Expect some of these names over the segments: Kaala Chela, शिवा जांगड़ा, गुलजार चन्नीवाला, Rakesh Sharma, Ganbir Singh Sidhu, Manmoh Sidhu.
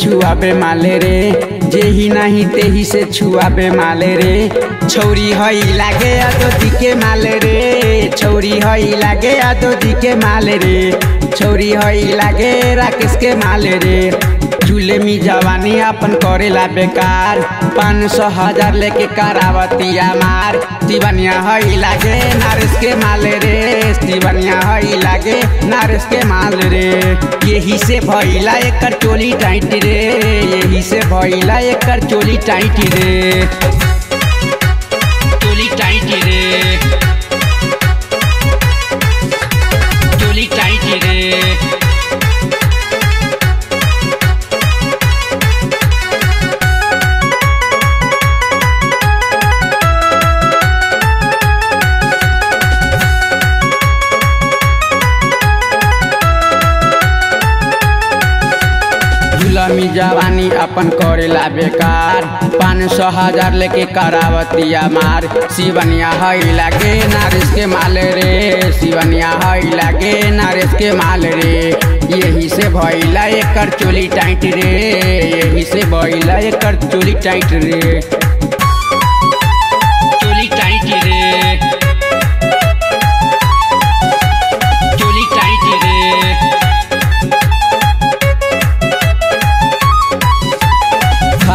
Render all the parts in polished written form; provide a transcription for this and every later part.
छुआबे माले रे, जेही नहीं तेही से छुआबे माले रे। छौरी हई लागे आदोदी के माले रे, छौरी हई लागे आदोदी के माले रे, छौरी हई लागे राकेश के माले रे। झूले में जवानी अपन करेला बेकार, 500,000 लेके करावतिया मार। जीवनिया हई लागे नरेश के माले रे, जीवनिया हई लागे नरेश के माले रे। यही से भइला एकर चोली टाइट रे, यही से भइला एकर चोली टाइट रे, चोली टाइट रे, चोली टाइट रे। झूलमी जवानी अपन करेला बेकार, 500,000 लेके करावतिया मार। शिवनिया हई लागे नरेश के माले रे, शिवनिया हई लागे नरेश के माले रे। यही से भइला एकर चोली टाइट रे, यही से भइला एकर चोली टाइट रे, चोली टाइट रे।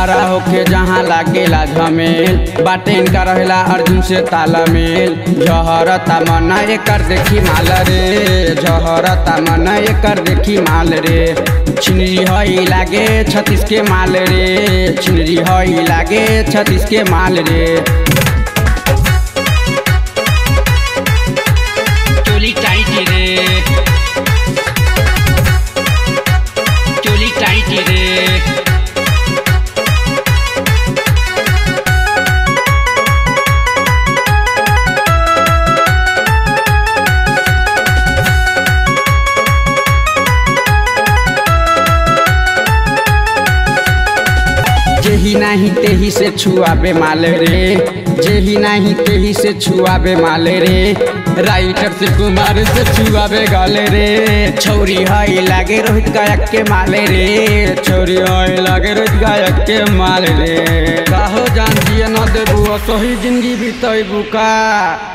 खड़ा होके जहाँ लागेला झमेल, बाटे इनका रहेला अर्जुन से तालमेल। जहरता मना एकर देखी माल रे, जहरता मना एकर देखी माल रे। छिनरी हई लागे छत्तीस के माल रे, छिनरी हई लागे छत्तीस के माल रे। चोली टाइट रे, चोली टाइट रे। जेही नहीं तेही से छुआबे माले रे, जेही नहीं तेही से छुआबे माले रे। राइटर से कुमार से छुआबे गाले रे, छौरी हई लागे रोहित गायक के माले रे, छौरी हई लागे रोहित गायक के माले रे। कहो जान जिया न देबू सही जिंदगी बीतैबू का।